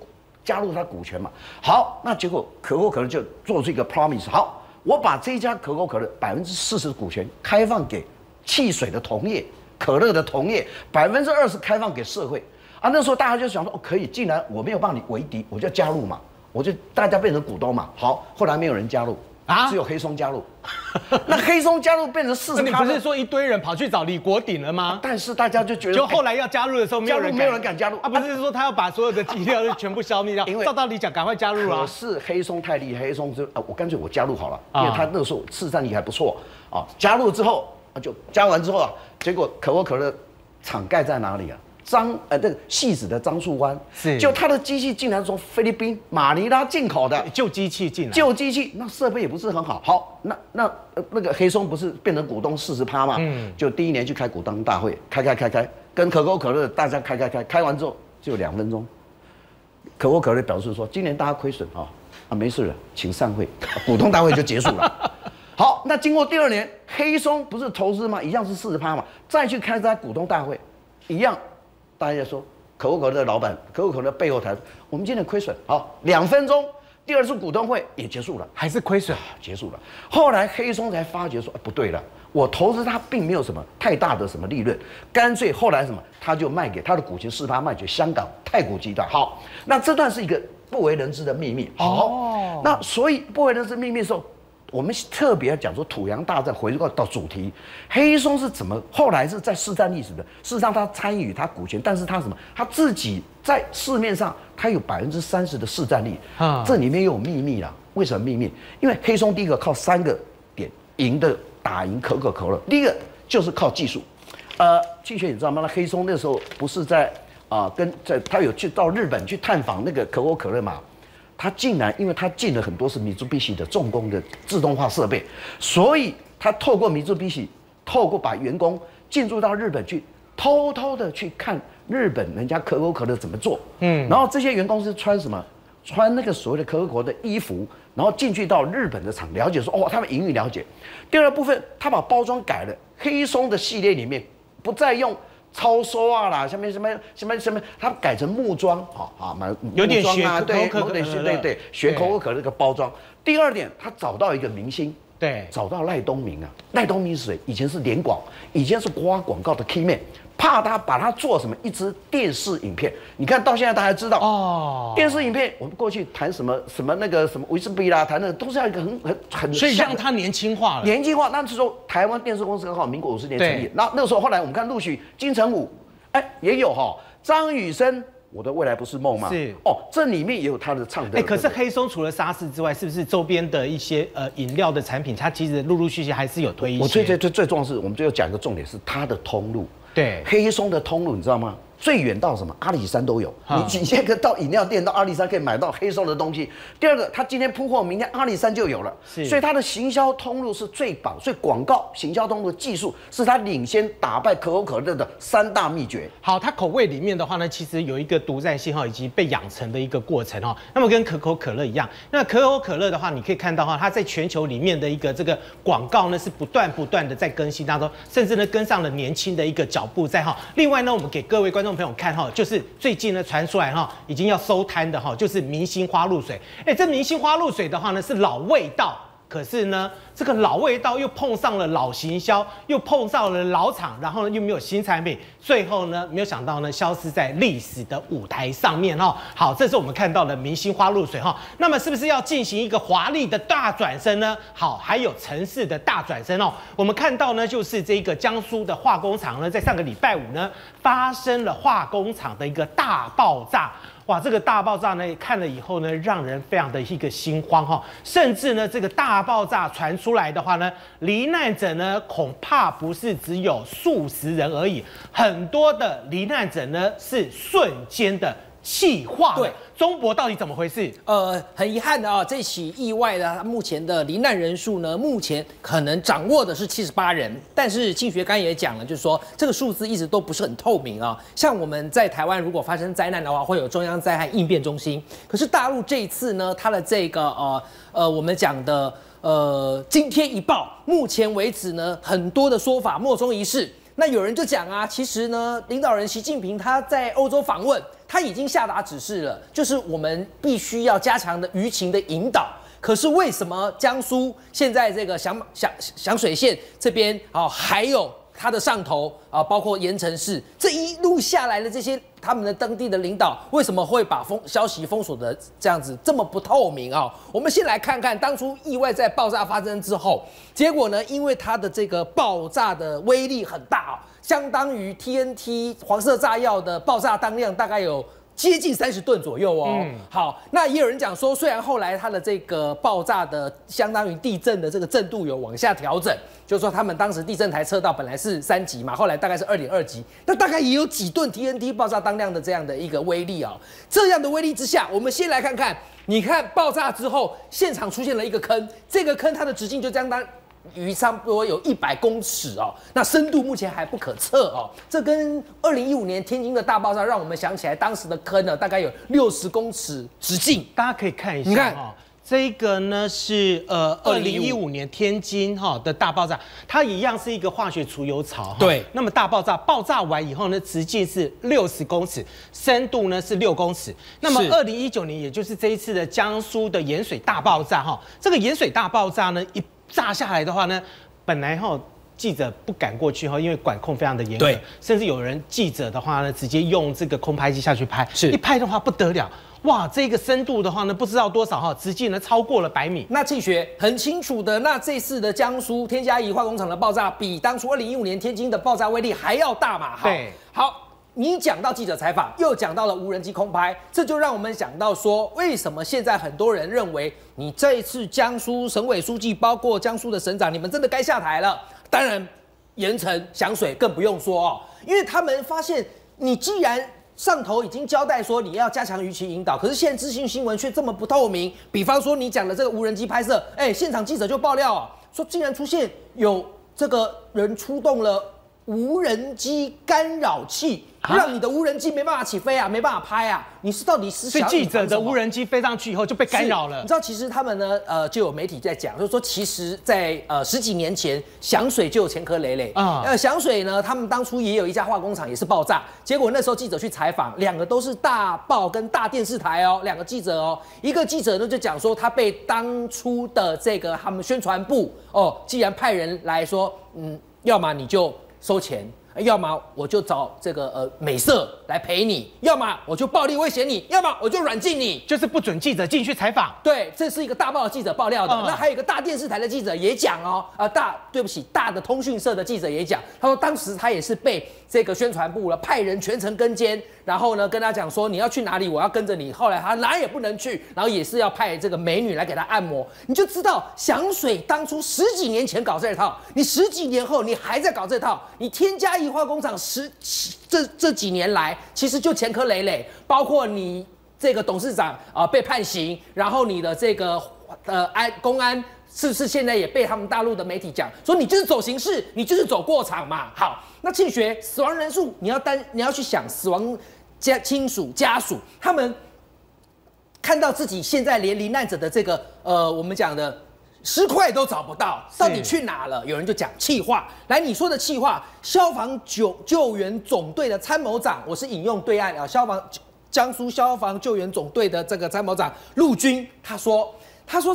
加入它股权嘛。好，那结果可口可乐就做出一个 promise， 好，我把这一家可口可乐40%股权开放给汽水的同业，可乐的同业，20%开放给社会啊。那时候大家就想说，哦，可以，既然我没有帮你为敌，我就加入嘛，我就大家变成股东嘛。好，后来没有人加入。啊！只有黑松加入，那黑松加入变成40%。你不是说一堆人跑去找李国鼎了吗？但是大家就觉得，就后来要加入的时候，没有人敢加入啊！不是说他要把所有的饮料全部消灭掉，因为照道理讲，赶快加入啊！可是黑松太厉害，黑松就啊，我干脆我加入好了，因为他那时候市占率还不错啊。加入之后啊，就加完之后啊，结果可口可乐厂盖在哪里啊？这个戏子的张树湾，是就他的机器竟然从菲律宾马尼拉进口的旧机器进来，旧机器那设备也不是很好。好，那个黑松不是变成股东40%嘛？嗯，就第一年去开股东大会，开，跟可口可乐大家开，开完之后就2分钟，可口可乐表示说今年大家亏损啊，没事了，请散会，股东大会就结束了。好，那经过第二年，黑松不是投资吗？一样是40%嘛，再去开他股东大会，一样。大家说，可口可乐的老板，可口可乐背后台，我们今天亏损，好，2分钟，第二次股东会也结束了，还是亏损，结束了。后来黑松才发觉说，不对了，我投资它并没有什么太大的什么利润，干脆后来什么，他就卖给他的股权4%卖给香港太古集团。好，那这段是一个不为人知的秘密。好，哦、那所以不为人知秘密的时候，我们特别讲说土洋大战，回归到主题，黑松是怎么后来是在市占历史的，事实上他参与他股权，但是他什么，他自己在市面上他有30%的市占率，啊，这里面又有秘密啦。为什么秘密？因为黑松第一个靠3个点打赢可口可乐，第一个就是靠技术，庆学你知道吗？那黑松那时候不是在他有去到日本去探访那个可口可乐嘛。他竟然，因为他进了很多是Mitsubishi的重工的自动化设备，所以他透过Mitsubishi，透过把员工进驻到日本去，偷偷的去看日本人家可口可乐怎么做。嗯，然后这些员工是穿什么？穿那个所谓的可口可乐的衣服，然后进去到日本的厂了解说，哦，他们营运了解。第二部分，他把包装改了，黑松的系列里面不再用。超收啊啦，什么，他改成木桩，有点学对，学可口可乐这个包装。第二点，他找到一个明星，对，找到赖东明啊，赖东明是谁？以前是联广，以前是国华广告的 key man， 怕他把他做什么一支电视影片，你看到现在大家知道哦，电视影片我们过去谈什么维斯比啦，谈的都是要一个很，所以让他年轻化了，年轻化。那时候台湾电视公司刚好民国50年成立，那时候后来我们看陆许金城武，哎也有哈，张雨生。我的未来不是梦吗？是哦，这里面也有他的唱的。哎，可是黑松除了沙士之外，是不是周边的一些饮料的产品，它其实陆陆续续还是有推一些。我最重要是，我们最后讲一个重点是它的通路。对，黑松的通路你知道吗？最远到什么？阿里山都有。你现在到饮料店到阿里山可以买到黑松的东西。第二个，它今天铺货，明天阿里山就有了。所以它的行销通路是最棒，所以广告行销通路的技术是它领先打败可口可乐的3大秘诀。好，它口味里面的话呢，其实有一个独占性以及被养成的一个过程哈。那么跟可口可乐一样，那可口可乐的话，你可以看到哈，它在全球里面的一个这个广告呢是不断的在更新当中，甚至呢跟上了年轻的一个脚步在哈。另外呢，我们给各位观众朋友看哈，就是最近呢传出来哈，已经要收摊的哈，就是明星花露水。哎，这明星花露水的话呢是老味道，可是呢这个老味道又碰上了老行销，又碰上了老厂，然后呢又没有新产品，最后呢没有想到呢消失在历史的舞台上面哈。好，这是我们看到的明星花露水哈。那么是不是要进行一个华丽的大转身呢？好，还有城市的大转身哦。我们看到呢就是这个江苏的化工厂呢，在上个礼拜5呢发生了化工厂的一个大爆炸。哇，这个大爆炸呢看了以后呢，让人非常的一个心慌哈。甚至呢这个大爆炸传出来的话呢，罹难者呢恐怕不是只有数10人而已，很多的罹难者呢是瞬间的气化。对，中国到底怎么回事？很遗憾的啊，这起意外呢，目前的罹难人数呢，目前可能掌握的是78人，但是庆学刚也讲了，就是说这个数字一直都不是很透明啊。像我们在台湾如果发生灾难的话，会有中央灾害应变中心，可是大陆这一次呢，它的这个我们讲的惊天一爆，目前为止呢，很多的说法莫衷一是。那有人就讲啊，其实呢，领导人习近平他在欧洲访问，他已经下达指示了，就是我们必须要加强的舆情的引导。可是为什么江苏现在这个响水县这边啊，还有它的上头啊，包括盐城市这一路下来的这些他们的当地的领导，为什么会把消息封锁的这样子这么不透明啊？我们先来看看当初意外在爆炸发生之后，结果呢，因为它的这个爆炸的威力很大，相当于 TNT 黄色炸药的爆炸当量大概有接近30吨左右哦。好，那也有人讲说，虽然后来它的这个爆炸的相当于地震的这个震度有往下调整，就是说他们当时地震台测到本来是3级嘛，后来大概是2.2级，那大概也有几吨 TNT 爆炸当量的这样的一个威力哦。这样的威力之下，我们先来看看，你看爆炸之后现场出现了一个坑，这个坑它的直径就相当于差不多有100公尺哦，那深度目前还不可测哦。这跟2015年天津的大爆炸让我们想起来，当时的坑呢大概有60公尺直径。大家可以看一下，你看这个呢是2015年天津的大爆炸，它一样是一个化学除油槽。对，那么大爆炸爆炸完以后呢，直径是60公尺，深度呢是6公尺。那么2019年，也就是这一次的江苏的盐水大爆炸这个盐水大爆炸呢炸下来的话呢，本来记者不敢过去因为管控非常的严格，甚至有人记者的话呢，直接用这个空拍机下去拍，一拍的话不得了。哇，这个深度的话呢，不知道多少直径呢超过了100米。那庆学很清楚的，那这次的江苏天嘉宜化工厂的爆炸，比当初2015年天津的爆炸威力还要大嘛？对，好。你讲到记者采访，又讲到了无人机空拍，这就让我们想到说，为什么现在很多人认为你这一次江苏省委书记，包括江苏的省长，你们真的该下台了？当然，盐城、响水更不用说因为他们发现你既然上头已经交代说你要加强舆情引导，可是现在资讯新闻却这么不透明。比方说你讲的这个无人机拍摄，现场记者就爆料说竟然出现有这个人出动了无人机干扰器。让你的无人机没办法起飞没办法拍你是到底是想？所以记者的无人机飞上去以后就被干扰了。你知道，其实他们呢，就有媒体在讲，就是说，其实在10几年前，响水就有前科累累啊。响水呢，他们当初也有一家化工厂也是爆炸，结果那时候记者去采访，两个都是大报跟大电视台两个记者一个记者呢就讲说，他被当初的这个他们宣传部既然派人来说，要么你就收钱。要么我就找这个美社来陪你，要么我就暴力威胁你，要么我就软禁你，就是不准记者进去采访。对，这是一个大报的记者爆料的。那还有一个大电视台的记者也讲大的通讯社的记者也讲，他说当时他也是被这个宣传部了派人全程跟监，然后呢跟他讲说你要去哪里，我要跟着你。后来他哪也不能去，然后也是要派这个美女来给他按摩。你就知道响水当初10几年前搞这套，你10几年后你还在搞这套，你添加。化工厂这几年来，其实就前科累累，包括你这个董事长被判刑，然后你的这个公安是不是现在也被他们大陆的媒体讲说你就是走形式，你就是走过场嘛？好，那庆学死亡人数，你要去想死亡亲属家属，他们看到自己现在连罹难者的这个我们讲的。尸块都找不到，到底去哪了？有人就讲气话。来，你说的气话，消防救援总队的参谋长，我是引用对岸江苏消防救援总队的这个参谋长陆军，他说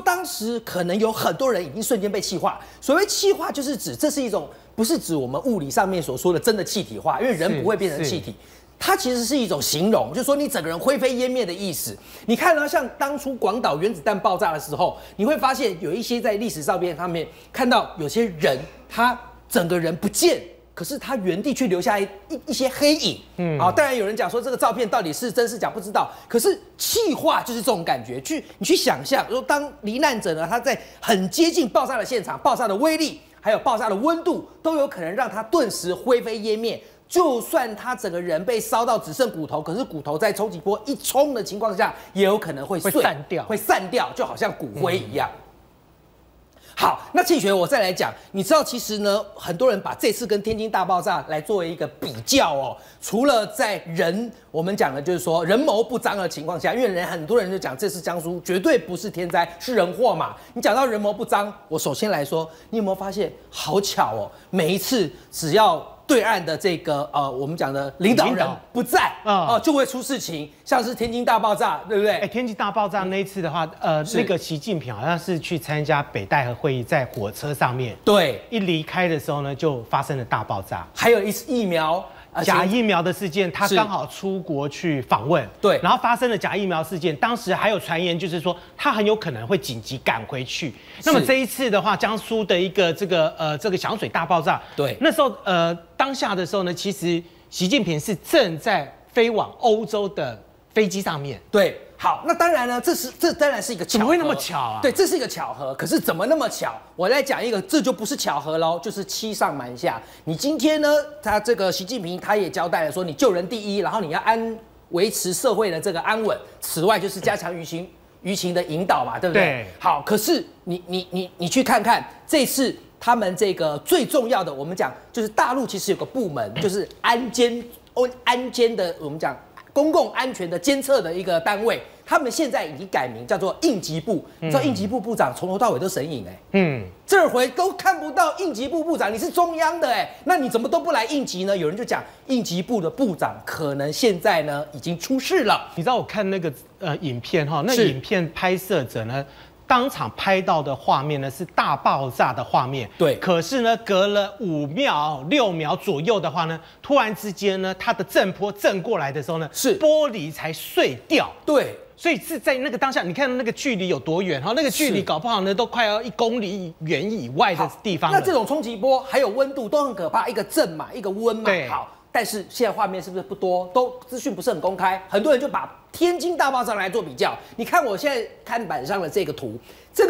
当时可能有很多人已经瞬间被气化。所谓气化，就是指这是一种，不是指我们物理上面所说的真的气体化，因为人不会变成气体。它其实是一种形容，就是说你整个人灰飞烟灭的意思。你看到像当初广岛原子弹爆炸的时候，你会发现有一些在历史照片上面看到有些人，他整个人不见，可是他原地却留下一些黑影。当然有人讲说这个照片到底是真是假不知道，可是气化就是这种感觉。你去想象，说当罹难者呢，他在很接近爆炸的现场，爆炸的威力还有爆炸的温度，都有可能让他顿时灰飞烟灭。就算他整个人被烧到只剩骨头，可是骨头在冲击波一冲的情况下，也有可能会散掉，就好像骨灰一样。好，那庆学我再来讲，你知道其实呢，很多人把这次跟天津大爆炸来作为一个比较除了在我们讲的就是说人谋不臧的情况下，因为很多人就讲这次江苏绝对不是天灾是人祸嘛。你讲到人谋不臧，我首先来说，你有没有发现好巧每一次只要对岸的这个我们讲的领导人不在就会出事情，像是天津大爆炸，对不对？天津大爆炸那一次的话，那个习近平好像是去参加北戴河会议，在火车上面，对，一离开的时候呢，就发生了大爆炸。还有一次假疫苗的事件，他刚好出国去访问，对，然后发生了假疫苗事件。当时还有传言，就是说他很有可能会紧急赶回去。那么这一次的话，江苏的一个这个响水大爆炸，对，那时候当下的时候呢，其实习近平是正在飞往欧洲的飞机上面。对，好，那当然呢，这当然是一个巧合。怎么会那么巧啊？对，这是一个巧合。可是怎么那么巧？我来讲一个，这就不是巧合喽，就是欺上瞒下。你今天呢，他这个习近平他也交代了，说你救人第一，然后你要维持社会的这个安稳。此外，就是加强舆情的引导嘛，对不对？对。好，可是你去看看这次。 他们这个最重要的，我们讲就是大陆其实有个部门，就是安监的，我们讲公共安全的监测的一个单位，他们现在已经改名叫做应急部。你知道应急部部长从头到尾都神隐哎，这回都看不到应急部部长，你是中央的哎，那你怎么都不来应急呢？有人就讲应急部的部长可能现在呢已经出事了。你知道我看那个影片哈，那影片拍摄者呢？ 当场拍到的画面呢是大爆炸的画面，对。可是呢，隔了5秒、6秒左右的话呢，突然之间呢，它的震波震过来的时候呢，是玻璃才碎掉，对。所以是在那个当下，你看那个距离有多远哈？那个距离搞不好呢，都快要1公里远以外的地方了。那这种冲击波还有温度都很可怕，一个震嘛，一个温嘛，对。好，但是现在画面是不是不多？都资讯不是很公开，很多人就把。 天津大爆炸来做比较，你看我现在看板上的这个图，这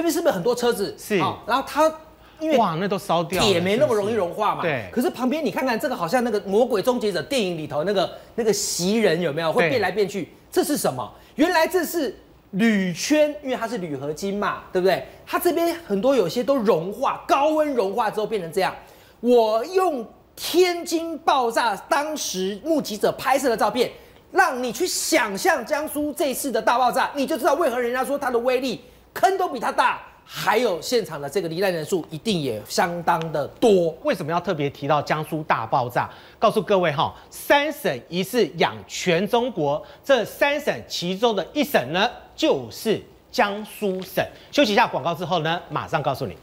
边是不是很多车子？是。哦、然后它因为哇，那都烧掉，铁没那么容易融化嘛。对。可是旁边你看看这个，好像那个《魔鬼终结者》电影里头那个袭人有没有会变来变去？这是什么？原来这是铝圈，因为它是铝合金嘛，对不对？它这边很多有些都融化，高温融化之后变成这样。我用天津爆炸当时目击者拍摄的照片。 让你去想象江苏这次的大爆炸，你就知道为何人家说它的威力坑都比它大，还有现场的这个罹难人数一定也相当的多。为什么要特别提到江苏大爆炸？告诉各位哈，3省一次养全中国，这3省其中的1省呢就是江苏省。休息一下广告之后呢，马上告诉你。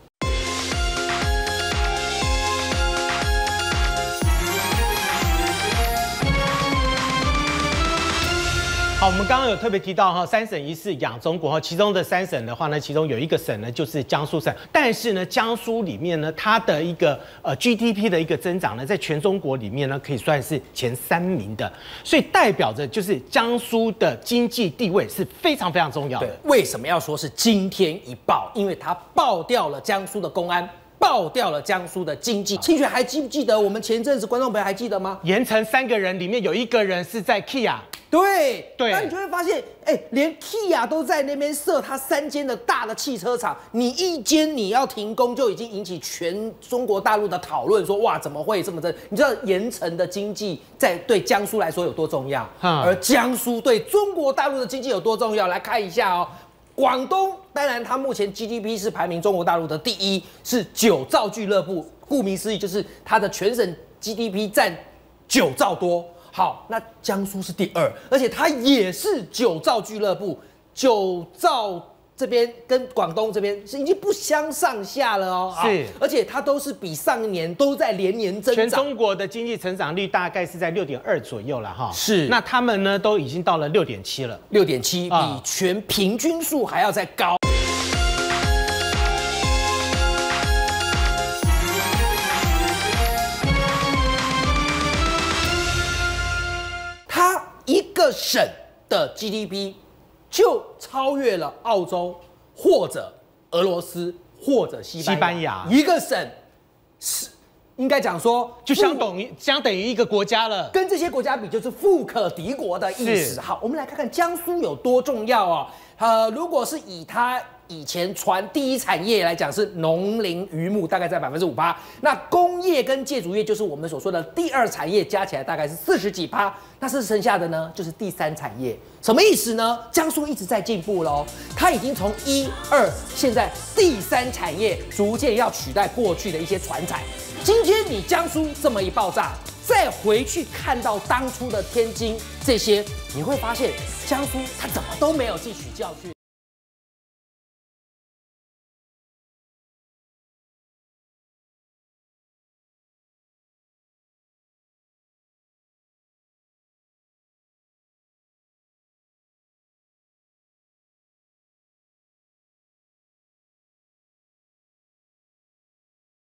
好，我们刚刚有特别提到哈，3省一市养中国哈，其中的3省的话呢，其中有一个省呢就是江苏省，但是呢，江苏里面呢，它的一个GDP 的一个增长呢，在全中国里面呢，可以算是前3名的，所以代表着就是江苏的经济地位是非常非常重要的。为什么要说是今天一爆？因为它爆掉了江苏的公安。 爆掉了江苏的经济。清雪还记不记得我们前阵子观众朋友还记得吗？盐城3个人里面有1个人是在 Kia， 对，那你就会发现，连 Kia 都在那边设它3间的大的汽车厂，你1间你要停工就已经引起全中国大陆的讨论，说哇怎么会这么真？你知道盐城的经济在对江苏来说有多重要，而江苏对中国大陆的经济有多重要？来看一下哦。 广东当然，它目前 GDP 是排名中国大陆的第1，是9兆俱乐部。顾名思义，就是它的全省 GDP 占9兆多。好，那江苏是第2，而且它也是9兆俱乐部。9兆这边跟广东这边是已经不相上下了哦。是，而且它都是比上一年都在连年增长。全中国的经济成长率大概是在6.2左右了哈。是，那他们呢都已经到了6.7了。6.7比全平均数还要再高。 省的 GDP 就超越了澳洲或者俄罗斯或者西班牙，一个省是应该讲说就相等于一个国家了，跟这些国家比就是富可敌国的意思。好，我们来看看江苏有多重要哦。如果是以它以前传第一产业来讲是农林渔牧，大概在5%，那工业跟建筑业就是我们所说的第2产业，加起来大概是40几%。那是剩下的呢，就是第3产业，什么意思呢？江苏一直在进步喽，它已经从1、2，现在第3产业逐渐要取代过去的一些传产。今天你江苏这么一爆炸，再回去看到当初的天津这些，你会发现江苏它怎么都没有汲取教训。